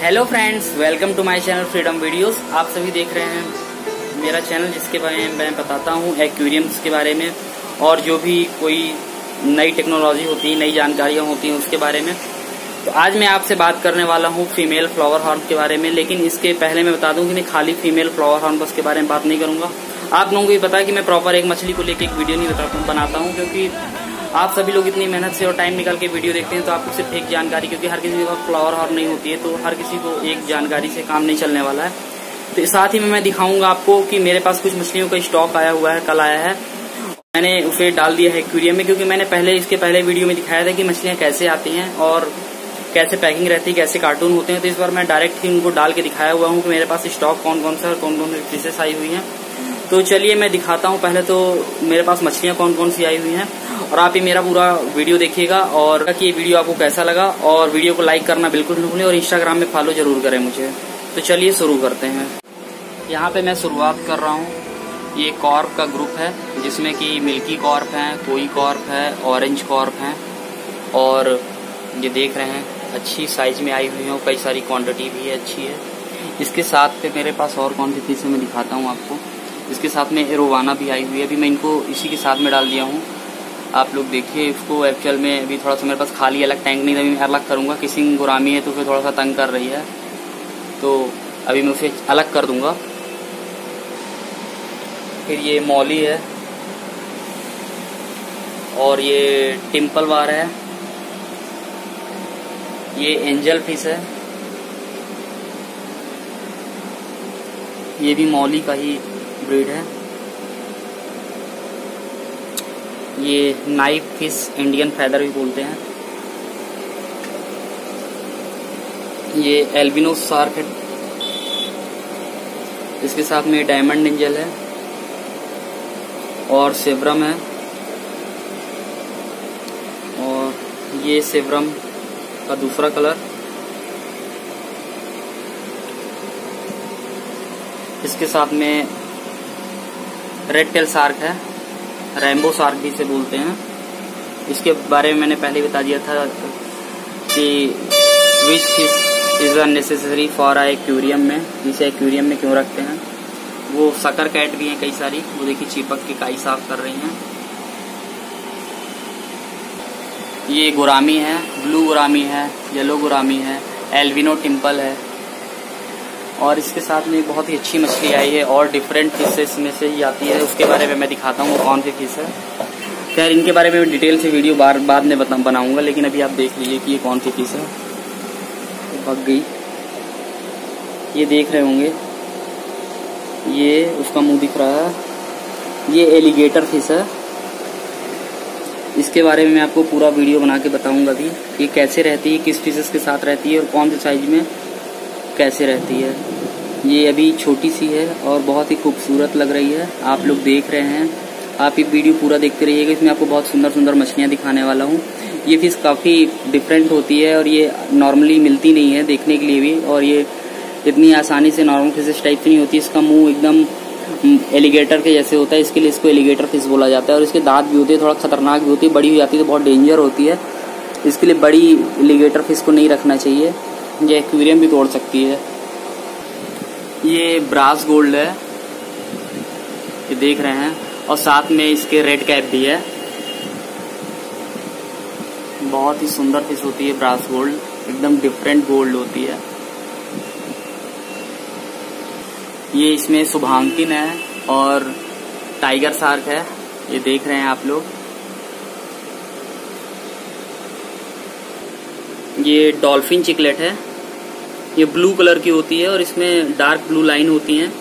Hello friends, welcome to my channel freedom videos. आप सभी देख रहे हैं मेरा चैनल, जिसके बारे में मैं बताता हूँ एक्वेरियम्स के बारे में और जो भी कोई नई टेक्नोलॉजी होती है, नई जानकारियाँ होती हैं उसके बारे में। तो आज मैं आपसे बात करने वाला हूँ फीमेल फ्लावर हॉर्न के बारे में, लेकिन इसके पहले मैं बता दूँ कि मैं खाली फीमेल फ्लावर हॉर्न बस के बारे में बात नहीं करूँगा। आप लोगों को ये पता है कि मैं प्रॉपर एक मछली को लेकर एक वीडियो नहीं बनाता हूँ, क्योंकि आप सभी लोग इतनी मेहनत से और टाइम निकाल के वीडियो देखते हैं, तो आपको सिर्फ एक जानकारी, क्योंकि हर किसी के पास फ्लावर हॉर्न नहीं होती है, तो हर किसी को एक जानकारी से काम नहीं चलने वाला है। तो साथ ही मैं दिखाऊंगा आपको कि मेरे पास कुछ मछलियों का स्टॉक आया हुआ है, कल आया है, मैंने उसे डाल दिया है एक्वेरियम में, क्योंकि मैंने इसके पहले वीडियो में दिखाया था कि मछलियाँ कैसे आती हैं और कैसे पैकिंग रहती है, कैसे कार्टून होते हैं। तो इस बार मैं डायरेक्ट ही उनको डाल के दिखाया हुआ हूँ कि मेरे पास स्टॉक कौन कौन से पीसेस आई हुई हैं। तो चलिए मैं दिखाता हूँ। पहले तो मेरे पास मछलियाँ कौन कौन सी आई हुई हैं, और आप ये मेरा पूरा वीडियो देखिएगा और कि ये वीडियो आपको कैसा लगा, और वीडियो को लाइक करना बिल्कुल ना भूलें और इंस्टाग्राम में फॉलो जरूर करें मुझे। तो चलिए शुरू करते हैं। यहाँ पे मैं शुरुआत कर रहा हूँ, ये कॉर्प का ग्रुप है जिसमें कि मिल्की कॉर्प है, कोई कॉर्प है, ऑरेंज कॉर्प है, और ये देख रहे हैं अच्छी साइज में आई हुई है और कई सारी क्वान्टिटी भी अच्छी है। इसके साथ पे मेरे पास और क्वान्टिटी से मैं दिखाता हूँ आपको। इसके साथ में एरोवाना भी आई हुई है, अभी मैं इनको इसी के साथ में डाल दिया हूँ। आप लोग देखिए इसको, एक्चुअल में अभी थोड़ा सा मेरे पास खाली अलग टैंक नहीं था, अभी मैं अलग करूँगा। किसिंग गुरामी है तो फिर थोड़ा सा तंग कर रही है, तो अभी मैं उसे अलग कर दूँगा। फिर ये मॉली है और ये टिम्पल वार है, ये एंजल फिश है, ये भी मॉली का ही ब्रीड है, ये नाइफ फिश, इंडियन फैदर भी बोलते हैं, ये एल्बिनो शार्क है, इसके साथ में डायमंड एंजल है और सेवरम है, और ये सेवरम का दूसरा कलर। इसके साथ में रेड टेल शार्क है, रैम्बो शार्क भी इसे बोलते हैं, इसके बारे में मैंने पहले बता दिया था कि which fish is unnecessary for I aquarium में, जिसे एक्वेरियम में क्यों रखते हैं। वो सकर कैट भी हैं कई सारी, वो देखिए चिपक के काई साफ कर रही हैं। ये गुरामी है, ब्लू गुरामी है, येलो गुरामी है, एल्बिनो टिम्पल है, और इसके साथ में बहुत ही अच्छी मछली आई है और डिफरेंट फिशेस में से ही आती है, उसके बारे में मैं दिखाता हूँ कौन सी फिश है। खैर इनके बारे में डिटेल से वीडियो बाद में बनाऊँगा, लेकिन अभी आप देख लीजिए कि ये कौन सी फिश है। भग गई, ये देख रहे होंगे, ये उसका मुंह दिख रहा है, ये एलिगेटर फिश है। इसके बारे में मैं आपको पूरा वीडियो बना के बताऊँगा अभी, ये कैसे रहती है, किस फिशेस के साथ रहती है और कौन से साइज में कैसे रहती है। ये अभी छोटी सी है और बहुत ही खूबसूरत लग रही है, आप लोग देख रहे हैं। आप ये वीडियो पूरा देखते रहिएगा, इसमें आपको बहुत सुंदर सुंदर मछलियाँ दिखाने वाला हूँ। ये फिश काफ़ी डिफरेंट होती है और ये नॉर्मली मिलती नहीं है देखने के लिए भी, और ये इतनी आसानी से नॉर्मल फिश टाइप की नहीं होती। इसका मुँह एकदम एलिगेटर के जैसे होता है, इसके लिए इसको एलिगेटर फिश बोला जाता है, और इसके दांत भी होते हैं, थोड़ा खतरनाक भी होती है, बड़ी हो जाती है तो बहुत डेंजर होती है। इसके लिए बड़ी एलिगेटर फिश को नहीं रखना चाहिए, ये एक्वेरियम भी तोड़ सकती है। ये ब्रास गोल्ड है, ये देख रहे हैं, और साथ में इसके रेड कैप भी है। बहुत ही सुंदर फिश होती है ब्रास गोल्ड, एकदम डिफरेंट गोल्ड होती है। ये इसमें सुभांकिन है और टाइगर शार्क है, ये देख रहे हैं आप लोग। ये डॉल्फिन चिकलेट है, ये ब्लू कलर की होती है और इसमें डार्क ब्लू लाइन होती हैं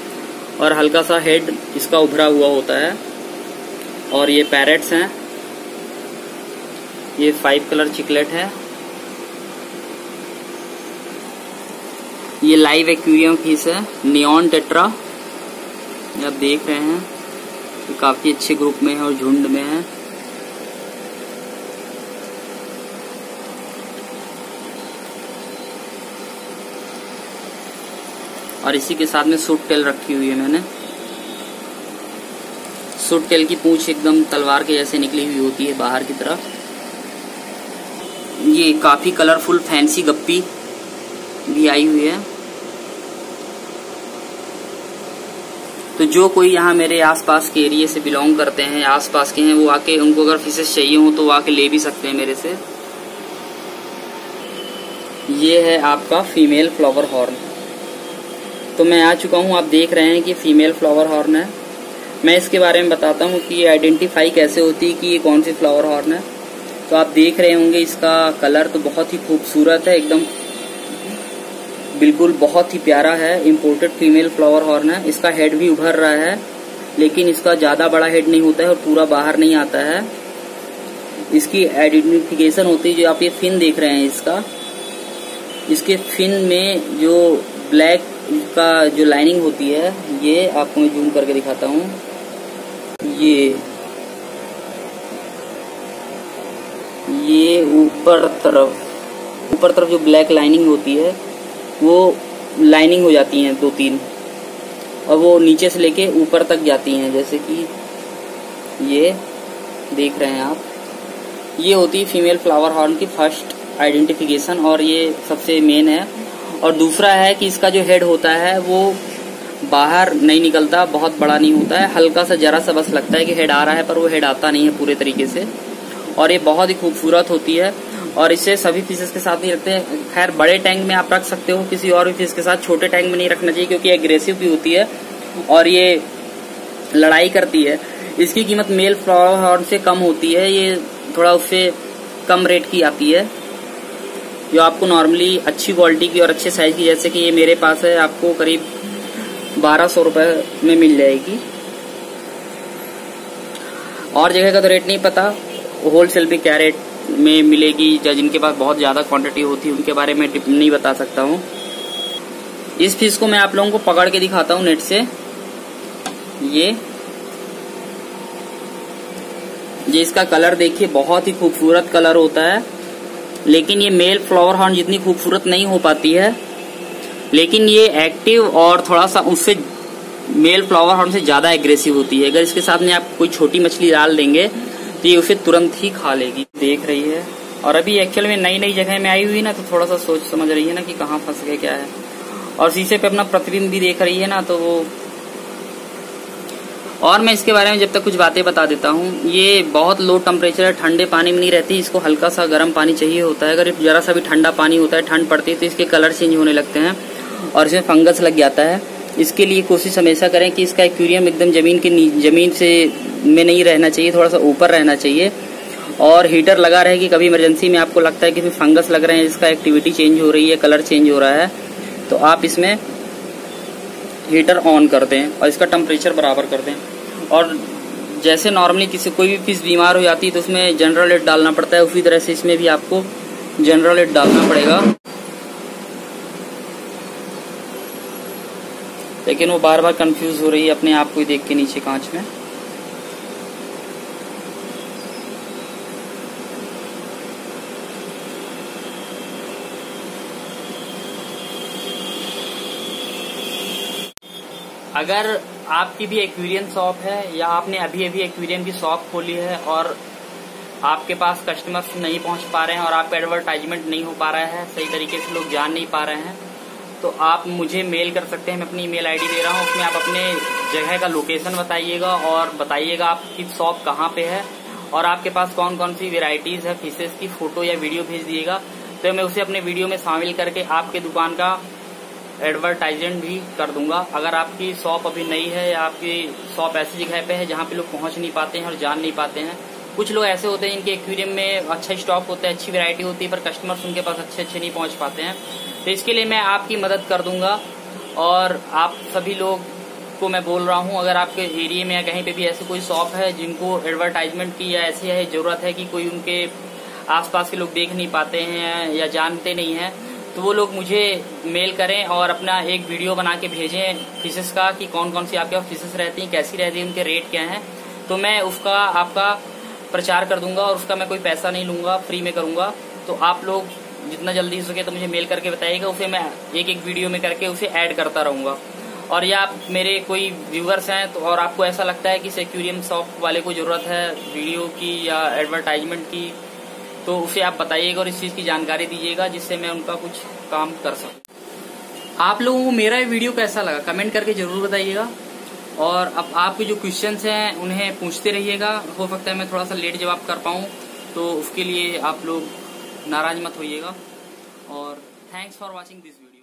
और हल्का सा हेड इसका उभरा हुआ होता है। और ये पैरेट्स हैं, ये 5 कलर चिकलेट है, ये लाइव एक्वेरियम फिश है नियॉन टेट्रा, आप देख रहे हैं तो काफी अच्छे ग्रुप में है और झुंड में है। और इसी के साथ में सूट टेल रखी हुई है मैंने, सूट टेल की पूंछ एकदम तलवार के जैसे निकली हुई होती है बाहर की तरफ। ये काफी कलरफुल फैंसी गप्पी, भी आई हुई है। तो जो कोई यहाँ मेरे आसपास के एरिया से बिलोंग करते हैं, आसपास के हैं, वो आके उनको अगर फिशेस चाहिए हो तो वो आके ले भी सकते हैं मेरे से। ये है आपका फीमेल फ्लावर हॉर्न। तो मैं आ चुका हूँ, आप देख रहे हैं कि फीमेल फ्लावर हॉर्न है। मैं इसके बारे में बताता हूँ कि आइडेंटिफाई कैसे होती है कि ये कौन सी फ्लावर हॉर्न है। तो आप देख रहे होंगे इसका कलर तो बहुत ही खूबसूरत है, एकदम बिल्कुल बहुत ही प्यारा है। इम्पोर्टेड फीमेल फ्लावर हॉर्न है। इसका हेड भी उभर रहा है, लेकिन इसका ज़्यादा बड़ा हेड नहीं होता है और पूरा बाहर नहीं आता है। इसकी आइडेंटिफिकेशन होती है जो आप ये फिन देख रहे हैं इसका, इसके फिन में जो ब्लैक का जो लाइनिंग होती है, ये आपको मैं जूम करके दिखाता हूँ। ये ऊपर तरफ जो ब्लैक लाइनिंग होती है वो लाइनिंग हो जाती हैं दो तीन, और वो नीचे से लेके ऊपर तक जाती हैं, जैसे कि ये देख रहे हैं आप। ये होती है फीमेल फ्लावर हॉर्न की फर्स्ट आइडेंटिफिकेशन, और ये सबसे मेन है। और दूसरा है कि इसका जो हेड होता है वो बाहर नहीं निकलता, बहुत बड़ा नहीं होता है, हल्का सा जरा सा बस लगता है कि हेड आ रहा है, पर वो हेड आता नहीं है पूरे तरीके से। और ये बहुत ही खूबसूरत होती है और इसे सभी फिशेस के साथ नहीं रखते हैं। खैर, बड़े टैंक में आप रख सकते हो किसी और भी फिश के साथ, छोटे टैंक में नहीं रखना चाहिए क्योंकि एग्रेसिव भी होती है और ये लड़ाई करती है। इसकी कीमत मेल फ्लावर हॉर्न से कम होती है, ये थोड़ा उससे कम रेट की आती है, जो आपको नॉर्मली अच्छी क्वालिटी की और अच्छे साइज की, जैसे कि ये मेरे पास है, आपको करीब 1200 रुपये में मिल जाएगी। और जगह का तो रेट नहीं पता, होलसेल पे क्या रेट में मिलेगी, या जिनके पास बहुत ज़्यादा क्वांटिटी होती है उनके बारे में नहीं बता सकता हूँ। इस फिश को मैं आप लोगों को पकड़ के दिखाता हूँ नेट से। ये इसका कलर देखिए, बहुत ही खूबसूरत कलर होता है, लेकिन ये मेल फ्लावर हॉर्न जितनी खूबसूरत नहीं हो पाती है, लेकिन ये एक्टिव और थोड़ा सा उससे मेल फ्लावर हॉर्न से ज़्यादा एग्रेसिव होती है। अगर इसके साथ में आप कोई छोटी मछली डाल देंगे तो ये उसे तुरंत ही खा लेगी। देख रही है, और अभी एक्चुअल में नई नई जगह में आई हुई ना, तो थोड़ा सा सोच समझ रही है ना कि कहाँ फंस गए क्या है, और शीशे पे अपना प्रतिबिंब भी देख रही है ना, तो वो। और मैं इसके बारे में जब तक कुछ बातें बता देता हूँ। ये बहुत लो टेम्परेचर है, ठंडे पानी में नहीं रहती, इसको हल्का सा गर्म पानी चाहिए होता है। अगर जरा सा भी ठंडा पानी होता है, ठंड पड़ती है, तो इसके कलर चेंज होने लगते हैं और इसमें फंगस लग जाता है। इसके लिए कोशिश हमेशा करें कि इसका एक्वेरियम एकदम ज़मीन से में नहीं रहना चाहिए, थोड़ा सा ऊपर रहना चाहिए, और हीटर लगा रहे कि कभी इमरजेंसी में आपको लगता है कि फंगस लग रहे हैं, इसका एक्टिविटी चेंज हो रही है, कलर चेंज हो रहा है, तो आप इसमें हीटर ऑन कर दें और इसका टेम्परेचर बराबर कर दें। और जैसे नॉर्मली कोई भी फिश बीमार हो जाती है तो उसमें जनरल एड डालना पड़ता है, उसी तरह से इसमें भी आपको जनरल एड डालना पड़ेगा, लेकिन वो बार बार कंफ्यूज हो रही है अपने आप को ही देख के नीचे कांच में। अगर आपकी भी एक्वेरियम शॉप है या आपने अभी अभी एक्वेरियम की शॉप खोली है और आपके पास कस्टमर्स नहीं पहुंच पा रहे हैं और आपका एडवर्टाइजमेंट नहीं हो पा रहा है, सही तरीके से लोग जान नहीं पा रहे हैं, तो आप मुझे मेल कर सकते हैं। मैं अपनी ईमेल आईडी दे रहा हूं, उसमें आप अपने जगह का लोकेशन बताइएगा और बताइएगा आपकी शॉप कहाँ पे है और आपके पास कौन कौन सी वेराइटीज़ है फिशेस की, फ़ोटो या वीडियो भेज दिएगा, तो मैं उसे अपने वीडियो में शामिल करके आपके दुकान का एडवर्टाइजमेंट भी कर दूंगा। अगर आपकी शॉप अभी नई है या आपकी शॉप ऐसी जगह पे है जहाँ पे लोग पहुँच नहीं पाते हैं और जान नहीं पाते हैं, कुछ लोग ऐसे होते हैं इनके एक्वेरियम में अच्छा स्टॉक होता है, अच्छी वैरायटी होती है, पर कस्टमर्स उनके पास अच्छे नहीं पहुँच पाते हैं, तो इसके लिए मैं आपकी मदद कर दूंगा। और आप सभी लोग को मैं बोल रहा हूँ, अगर आपके एरिया में या कहीं पर भी ऐसी कोई शॉप है जिनको एडवर्टाइजमेंट की या ऐसी है ज़रूरत है कि कोई उनके आसपास के लोग देख नहीं पाते हैं या जानते नहीं हैं, तो वो लोग मुझे मेल करें और अपना एक वीडियो बना के भेजें फिशेस का कि कौन कौन सी आपके पास फिशेस रहती हैं, कैसी रहती हैं, उनके रेट क्या हैं, तो मैं उसका आपका प्रचार कर दूंगा और उसका मैं कोई पैसा नहीं लूँगा, फ्री में करूँगा। तो आप लोग जितना जल्दी हो सके तो मुझे मेल करके बताइएगा, उसे मैं एक एक वीडियो में करके उसे ऐड करता रहूँगा। और या आप मेरे कोई व्यूअर्स हैं तो और आपको ऐसा लगता है कि इस एक्वेरियम शॉप वाले को ज़रूरत है वीडियो की या एडवर्टाइजमेंट की, तो उसे आप बताइएगा और इस चीज़ की जानकारी दीजिएगा, जिससे मैं उनका कुछ काम कर सकूँ। आप लोगों को मेरा ये वीडियो कैसा लगा कमेंट करके जरूर बताइएगा, और अब आपके जो क्वेश्चंस हैं उन्हें पूछते रहिएगा। हो सकता है मैं थोड़ा सा लेट जवाब कर पाऊँ, तो उसके लिए आप लोग नाराज मत होइएगा। और thanks for watching this video.